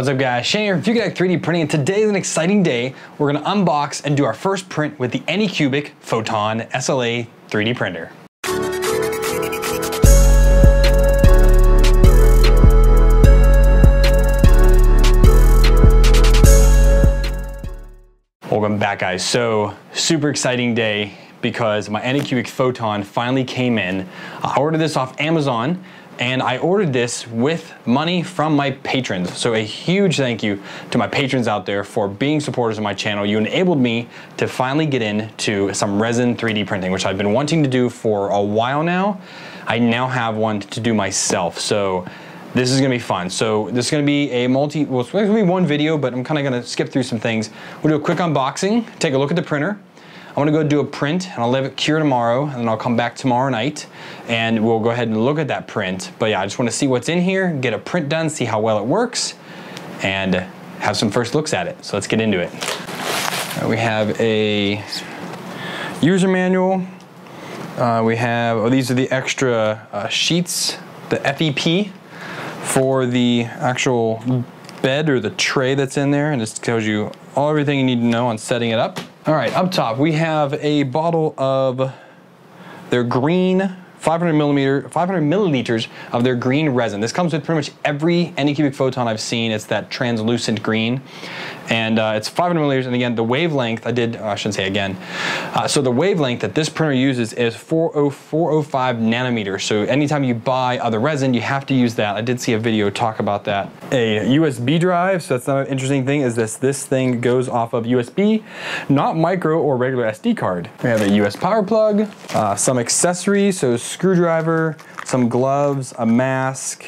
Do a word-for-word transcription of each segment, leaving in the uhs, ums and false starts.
What's up guys, Shane here from Fugatech three D Printing, and today is an exciting day. We're gonna unbox and do our first print with the AnyCubic Photon S L A three D printer. Welcome back guys, so super exciting day because my AnyCubic Photon finally came in. I ordered this off Amazon, and I ordered this with money from my patrons. So a huge thank you to my patrons out there for being supporters of my channel. You enabled me to finally get into some resin three D printing, which I've been wanting to do for a while now. I now have one to do myself. So this is gonna be fun. So this is gonna be a multi, well, it's gonna be one video, but I'm kinda gonna skip through some things. We'll do a quick unboxing, take a look at the printer. I'm gonna go do a print and I'll let it cure tomorrow, and then I'll come back tomorrow night and we'll go ahead and look at that print. But yeah, I just wanna see what's in here, get a print done, see how well it works, and have some first looks at it. So let's get into it. Uh, we have a user manual. Uh, we have, oh, these are the extra uh, sheets, the F E P for the actual bed or the tray that's in there. And this tells you all everything you need to know on setting it up. All right, up top, we have a bottle of their green, five hundred milliliters of their green resin. This comes with pretty much every AnyCubic Photon I've seen. It's that translucent green, and uh, it's five hundred milliliters, and again, the wavelength, I did, oh, I shouldn't say again. Uh, so the wavelength that this printer uses is four oh four oh five nanometers, so anytime you buy other resin, you have to use that. I did see a video talk about that. A U S B drive, so that's another interesting thing, is this, this thing goes off of U S B, not micro or regular S D card. We have a U S power plug, uh, some accessories, so screwdriver, some gloves, a mask,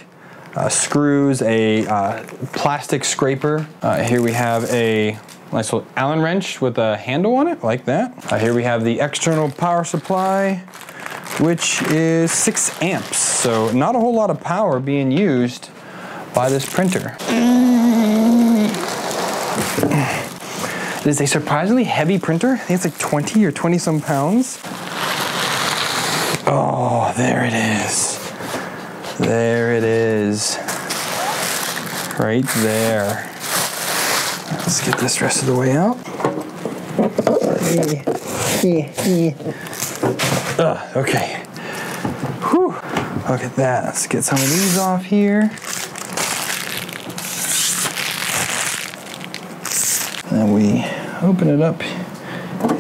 uh, screws, a uh, plastic scraper. Uh, here we have a nice little Allen wrench with a handle on it, like that. Uh, here we have the external power supply, which is six amps. So not a whole lot of power being used by this printer. It is a surprisingly heavy printer. I think it's like twenty or twenty some pounds. Oh, there it is. There it is. Right there. Let's get this rest of the way out. Uh, okay. Whew. Look at that. Let's get some of these off here. And we open it up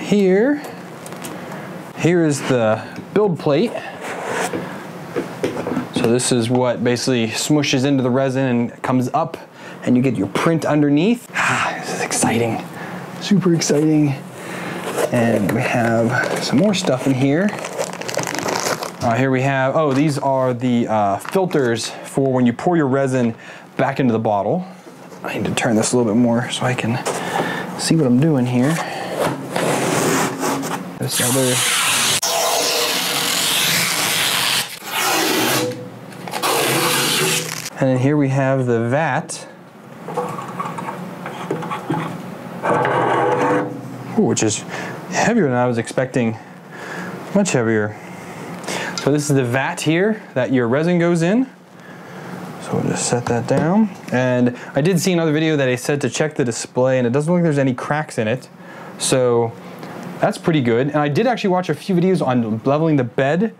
here. Here is the build plate. So this is what basically smooshes into the resin and comes up, and you get your print underneath. Ah, this is exciting. Super exciting. And we have some more stuff in here. Uh, here we have, oh, these are the uh, filters for when you pour your resin back into the bottle. I need to turn this a little bit more so I can see what I'm doing here. This other And then here we have the vat, ooh, which is heavier than I was expecting, much heavier. So this is the vat here that your resin goes in. So we'll just set that down. And I did see another video that I said to check the display, and it doesn't look like there's any cracks in it. So that's pretty good. And I did actually watch a few videos on leveling the bed.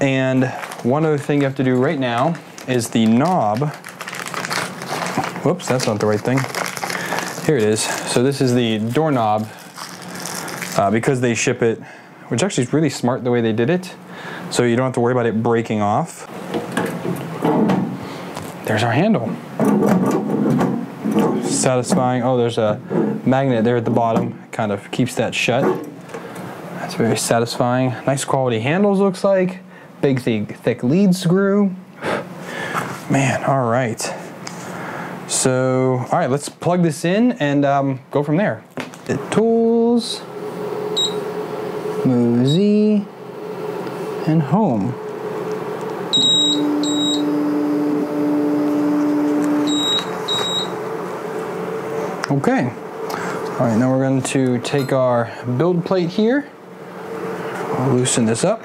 And one other thing you have to do right now is the knob. Whoops, that's not the right thing. Here it is. So this is the doorknob, uh, because they ship it, which actually is really smart the way they did it. So you don't have to worry about it breaking off. There's our handle. Satisfying. Oh, there's a magnet there at the bottom. Kind of keeps that shut. That's very satisfying. Nice quality handles, looks like. Big thick, thick lead screw. Man, all right. So, all right, let's plug this in and um, go from there. The tools, move Z, and home. Okay. All right, now we're going to take our build plate here. We'll loosen this up,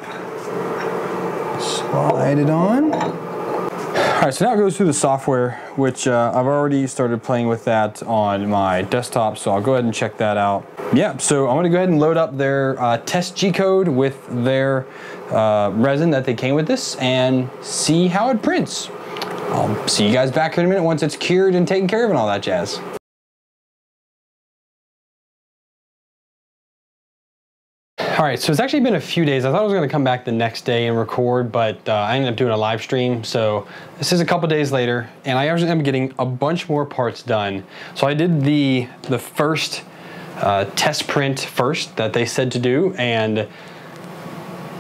slide it on. Alright, so now it goes through the software, which uh, I've already started playing with that on my desktop, so I'll go ahead and check that out. Yeah, so I'm going to go ahead and load up their uh, test G-code with their uh, resin that they came with this and see how it prints. I'll see you guys back here in a minute once it's cured and taken care of and all that jazz. All right, so it's actually been a few days. I thought I was gonna come back the next day and record, but uh, I ended up doing a live stream. So this is a couple days later, and I actually am getting a bunch more parts done. So I did the, the first uh, test print first that they said to do, and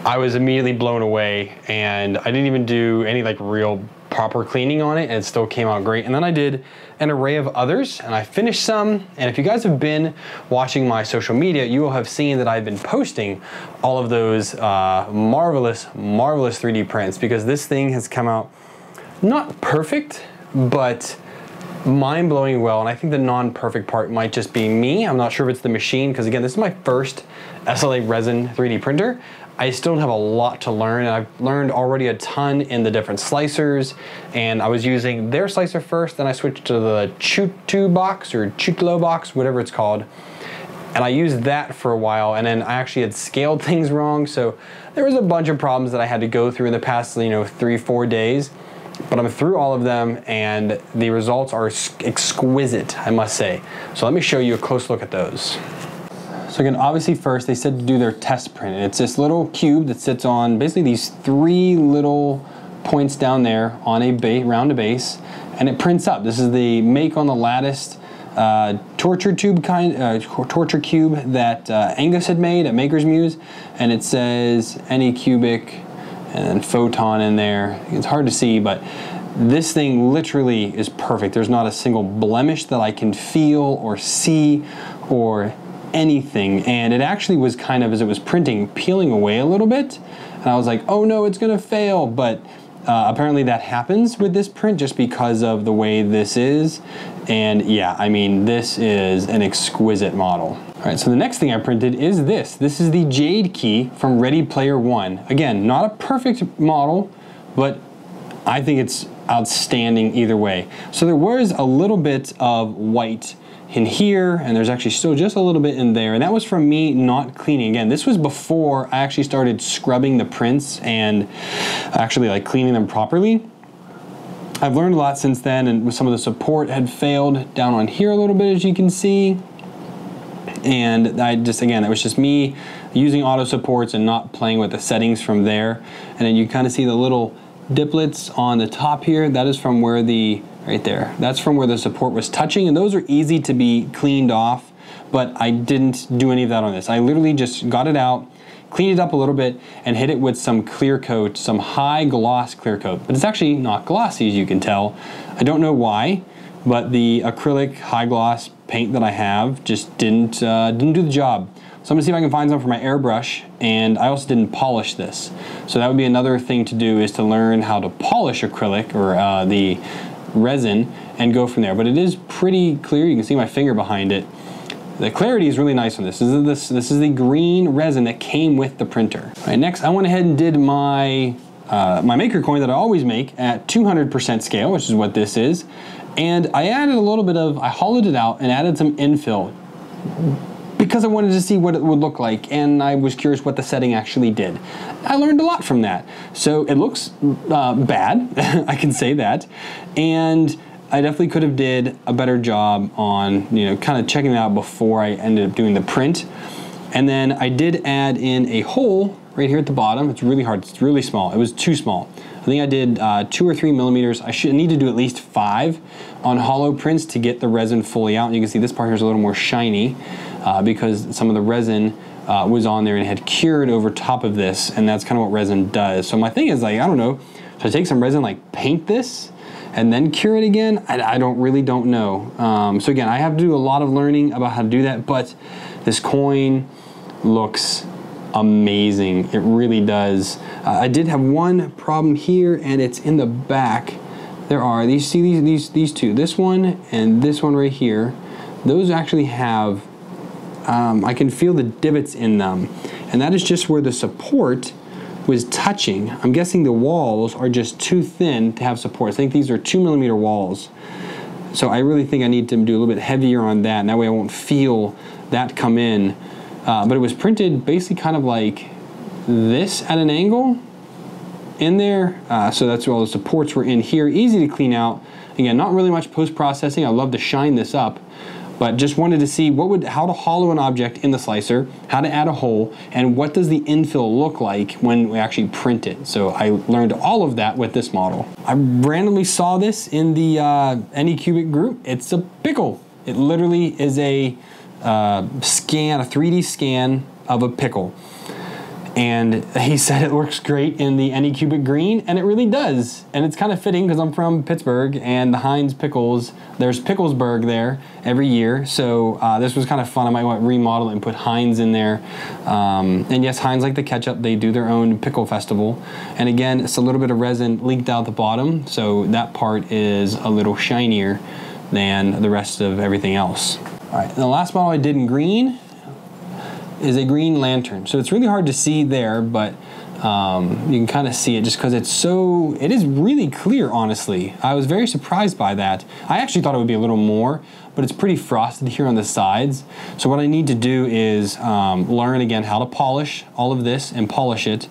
I was immediately blown away, and I didn't even do any like real proper cleaning on it, and it still came out great. And then I did an array of others, and I finished some. And if you guys have been watching my social media, you will have seen that I've been posting all of those uh, marvelous, marvelous three D prints, because this thing has come out not perfect, but mind-blowing well. And I think the non-perfect part might just be me. I'm not sure if it's the machine, because again, this is my first S L A resin three D printer. I still have a lot to learn, and I've learned already a ton in the different slicers, and I was using their slicer first, then I switched to the ChiTuBox or ChiTuBox, whatever it's called, and I used that for a while, and then I actually had scaled things wrong, so there was a bunch of problems that I had to go through in the past, you know, three, four days, but I'm through all of them, and the results are exquisite, I must say. So let me show you a close look at those. So again, obviously first they said to do their test print. It's this little cube that sits on basically these three little points down there on a ba round a base, and it prints up. This is the make on the lattice uh, torture tube kind, uh, torture cube that uh, Angus had made at Maker's Muse, and it says AnyCubic and Photon in there. It's hard to see, but this thing literally is perfect. There's not a single blemish that I can feel or see or anything, and it actually was kind of, as it was printing, peeling away a little bit, and I was like, oh no, it's gonna fail, but uh, apparently that happens with this print just because of the way this is. And yeah, I mean, this is an exquisite model. All right, so the next thing I printed is this. This is the Jade key from Ready Player One. Again, not a perfect model, but I think it's outstanding either way. So there was a little bit of white in here, and there's actually still just a little bit in there, and that was from me not cleaning. Again, this was before I actually started scrubbing the prints and actually like cleaning them properly. I've learned a lot since then, and some of the support had failed down on here a little bit, as you can see, and I just, again, it was just me using auto supports and not playing with the settings from there. And then you kind of see the little diplets on the top here. That is from where the right there. That's from where the support was touching, and those are easy to be cleaned off, but I didn't do any of that on this. I literally just got it out, cleaned it up a little bit, and hit it with some clear coat, some high gloss clear coat, but it's actually not glossy, as you can tell. I don't know why, but the acrylic high gloss paint that I have just didn't, uh, didn't do the job. So I'm gonna see if I can find some for my airbrush, and I also didn't polish this. So that would be another thing to do, is to learn how to polish acrylic, or uh, the resin, and go from there. But it is pretty clear. You can see my finger behind it. The clarity is really nice on this. This is, this, this is the green resin that came with the printer. All right, next I went ahead and did my, uh, my MakerCoin that I always make at two hundred percent scale, which is what this is. And I added a little bit of, I hollowed it out and added some infill, because I wanted to see what it would look like, and I was curious what the setting actually did. I learned a lot from that. So it looks uh, bad, I can say that, and I definitely could have did a better job on, you know, kind of checking it out before I ended up doing the print. And then I did add in a hole right here at the bottom. It's really hard, it's really small. It was too small. I think I did uh, two or three millimeters. I should need to do at least five on hollow prints to get the resin fully out. And you can see this part here is a little more shiny uh, because some of the resin uh, was on there and had cured over top of this, and that's kind of what resin does. So my thing is, like, I don't know, should I take some resin, like paint this and then cure it again? I, I don't really don't know. Um, so again, I have to do a lot of learning about how to do that, but this coin looks amazing. It really does. Uh, I did have one problem here, and it's in the back. There are these, see these, these, these two, this one and this one right here. Those actually have, um, I can feel the divots in them, and that is just where the support was touching. I'm guessing the walls are just too thin to have supports. I think these are two millimeter walls. So I really think I need to do a little bit heavier on that, and that way I won't feel that come in. Uh, but it was printed basically kind of like this at an angle in there. Uh, so that's where all the supports were in here. Easy to clean out. Again, not really much post-processing. I love to shine this up, but just wanted to see what would, how to hollow an object in the slicer, how to add a hole, and what does the infill look like when we actually print it. So I learned all of that with this model. I randomly saw this in the uh, AnyCubic group. It's a pickle. It literally is a uh, scan, a three D scan of a pickle. And he said it works great in the AnyCubic green, and it really does. And it's kind of fitting because I'm from Pittsburgh, and the Heinz pickles, there's Picklesburg there every year. So uh, this was kind of fun. I might want to remodel it and put Heinz in there. Um, and yes, Heinz, like the ketchup, they do their own pickle festival. And again, it's a little bit of resin leaked out the bottom. So that part is a little shinier than the rest of everything else. All right, and the last model I did in green is a green lantern. So it's really hard to see there, but um, you can kind of see it just because it's so, it is really clear, honestly. I was very surprised by that. I actually thought it would be a little more, but it's pretty frosted here on the sides. So what I need to do is um, learn again how to polish all of this and polish it,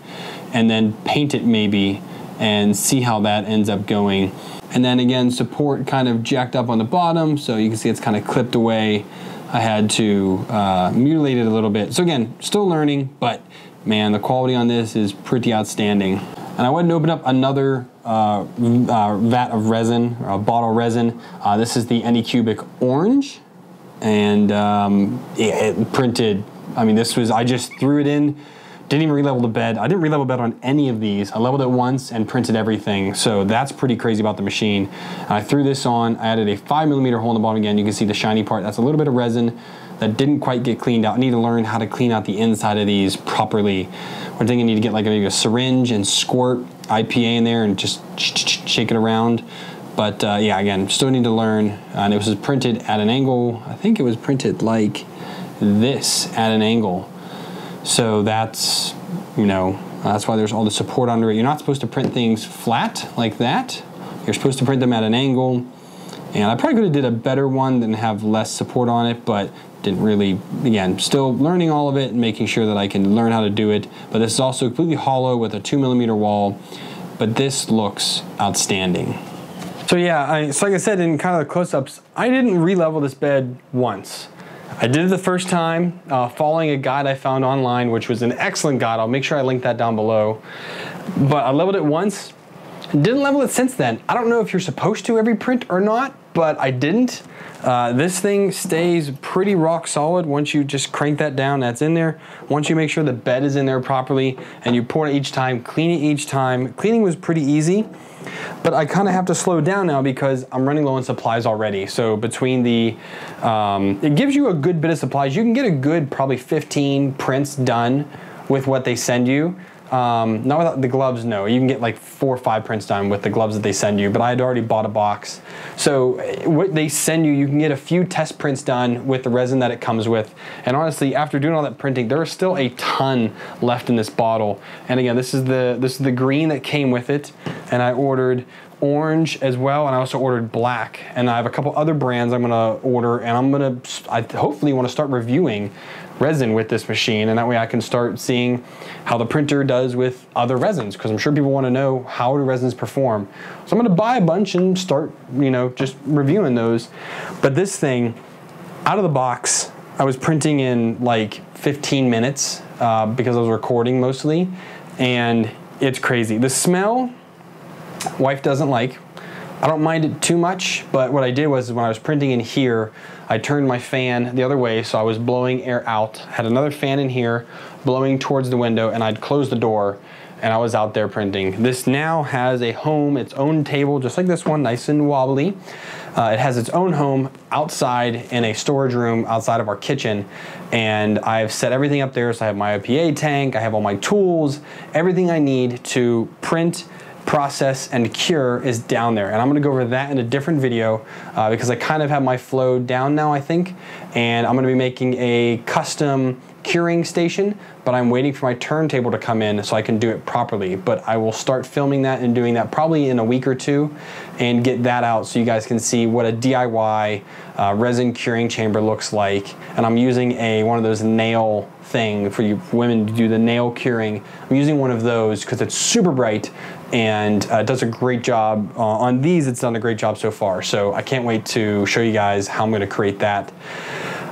and then paint it maybe, and see how that ends up going. And then again, support kind of jacked up on the bottom, so you can see it's kind of clipped away. I had to uh, mutilate it a little bit. So again, still learning, but man, the quality on this is pretty outstanding. And I went and opened up another uh, uh, vat of resin, or a bottle of resin. Uh, this is the AnyCubic orange, and um, it, it printed, I mean, this was, I just threw it in, didn't even relevel the bed. I didn't relevel bed on any of these. I leveled it once and printed everything. So that's pretty crazy about the machine. I threw this on, I added a five millimeter hole in the bottom again. You can see the shiny part. That's a little bit of resin that didn't quite get cleaned out. I need to learn how to clean out the inside of these properly. One thing I need to get like maybe a syringe and squirt I P A in there and just shake it around. But uh, yeah, again, still need to learn. And it was printed at an angle. I think it was printed like this at an angle. So that's, you know, that's why there's all the support under it. You're not supposed to print things flat like that. You're supposed to print them at an angle. And I probably could have did a better one than have less support on it, but didn't really, again, still learning all of it and making sure that I can learn how to do it. But this is also completely hollow with a two millimeter wall, but this looks outstanding. So yeah, I, so like I said in kind of the close-ups, I didn't re-level this bed once. I did it the first time, uh, following a guide I found online, which was an excellent guide. I'll make sure I link that down below. But I leveled it once, didn't level it since then. I don't know if you're supposed to every print or not, but I didn't. Uh, this thing stays pretty rock solid once you just crank that down, that's in there. Once you make sure the bed is in there properly and you pour it each time, clean it each time. Cleaning was pretty easy, but I kind of have to slow down now because I'm running low on supplies already. So between the, um, it gives you a good bit of supplies. You can get a good probably fifteen prints done with what they send you. Um, not without the gloves, no. You can get like four or five prints done with the gloves that they send you, but I had already bought a box. So what they send you, you can get a few test prints done with the resin that it comes with. And honestly, after doing all that printing, there is still a ton left in this bottle. And again, this is the, this is the green that came with it. And I ordered orange as well, and I also ordered black. And I have a couple other brands I'm gonna order, and I'm gonna, I hopefully wanna start reviewing resin with this machine, and that way I can start seeing how the printer does with other resins, because I'm sure people want to know how do resins perform. So I'm going to buy a bunch and start, you know, just reviewing those. But this thing, out of the box, I was printing in like fifteen minutes uh, because I was recording mostly, and it's crazy. The smell, wife doesn't like. I don't mind it too much, but what I did was when I was printing in here, I turned my fan the other way, so I was blowing air out. Had another fan in here, blowing towards the window, and I'd close the door, and I was out there printing. This now has a home, its own table, just like this one, nice and wobbly. Uh, it has its own home outside in a storage room outside of our kitchen, and I've set everything up there, so I have my I P A tank, I have all my tools, everything I need to print process and cure is down there, and I'm gonna go over that in a different video uh, because I kind of have my flow down now, I think, and I'm gonna be making a custom curing station, but I'm waiting for my turntable to come in so I can do it properly. But I will start filming that and doing that probably in a week or two and get that out so you guys can see what a D I Y uh, resin curing chamber looks like. And I'm using a one of those nail thing for you women to do the nail curing. I'm using one of those because it's super bright and uh, does a great job. Uh, on these, it's done a great job so far. So I can't wait to show you guys how I'm gonna create that.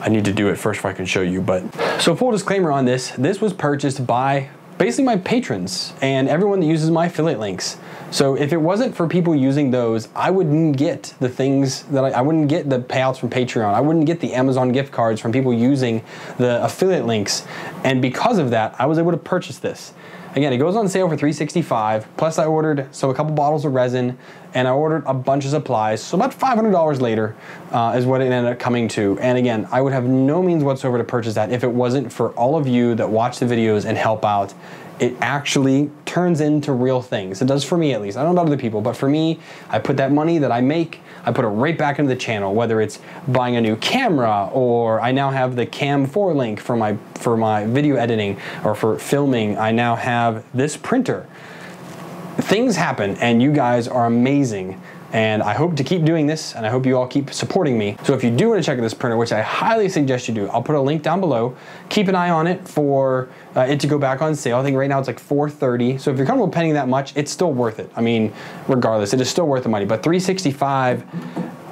I need to do it first if I can show you, but. So full disclaimer on this, this was purchased by basically my patrons and everyone that uses my affiliate links. So if it wasn't for people using those, I wouldn't get the things that I, I wouldn't get the payouts from Patreon. I wouldn't get the Amazon gift cards from people using the affiliate links. And because of that, I was able to purchase this. Again, it goes on sale for three sixty-five. Plus I ordered, so a couple bottles of resin and I ordered a bunch of supplies. So about five hundred dollars later uh, is what it ended up coming to. And again, I would have no means whatsoever to purchase that if it wasn't for all of you that watch the videos and help out. It actually turns into real things. It does for me, at least. I don't know about other people, but for me, I put that money that I make, I put it right back into the channel, whether it's buying a new camera, or I now have the Cam four link for my, for my video editing or for filming. I now have this printer. Things happen and you guys are amazing. And I hope to keep doing this, and I hope you all keep supporting me. So if you do want to check out this printer, which I highly suggest you do, I'll put a link down below. Keep an eye on it for uh, it to go back on sale. I think right now it's like four thirty. So if you're comfortable paying that much, it's still worth it. I mean, regardless, it is still worth the money. But three sixty-five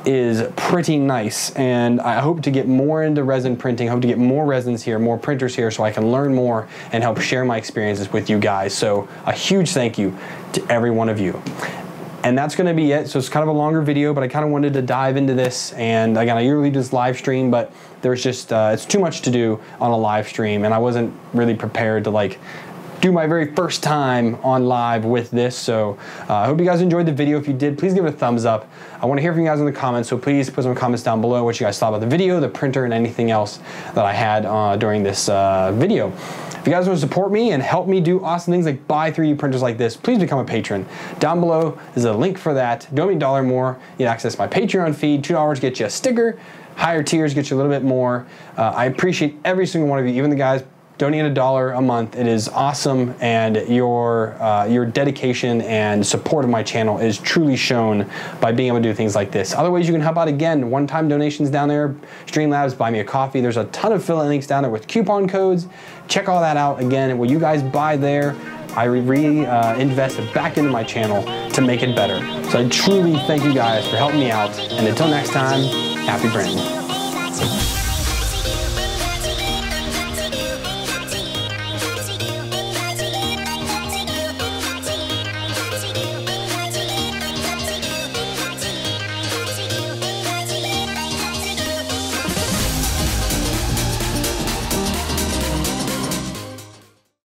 is pretty nice, and I hope to get more into resin printing. I hope to get more resins here, more printers here, so I can learn more and help share my experiences with you guys. So a huge thank you to every one of you. And that's gonna be it. So it's kind of a longer video, but I kind of wanted to dive into this. And again, I usually do this live stream, but there's just, uh, it's too much to do on a live stream. And I wasn't really prepared to like do my very first time on live with this. So uh, I hope you guys enjoyed the video. If you did, please give it a thumbs up. I wanna hear from you guys in the comments. So please put some comments down below what you guys thought about the video, the printer, and anything else that I had uh, during this uh, video. If you guys want to support me and help me do awesome things like buy three D printers like this, please become a patron. Down below is a link for that. Donate a dollar more, you get access to my Patreon feed. two dollars gets you a sticker. Higher tiers get you a little bit more. Uh, I appreciate every single one of you, even the guys donating a dollar a month. It is awesome, and your, uh, your dedication and support of my channel is truly shown by being able to do things like this. Other ways you can help out, again, one-time donations down there, Streamlabs, Buy Me a Coffee. There's a ton of affiliate links down there with coupon codes. Check all that out. Again, what you guys buy there, I reinvest it back into my channel to make it better. So I truly thank you guys for helping me out, and until next time, happy branding.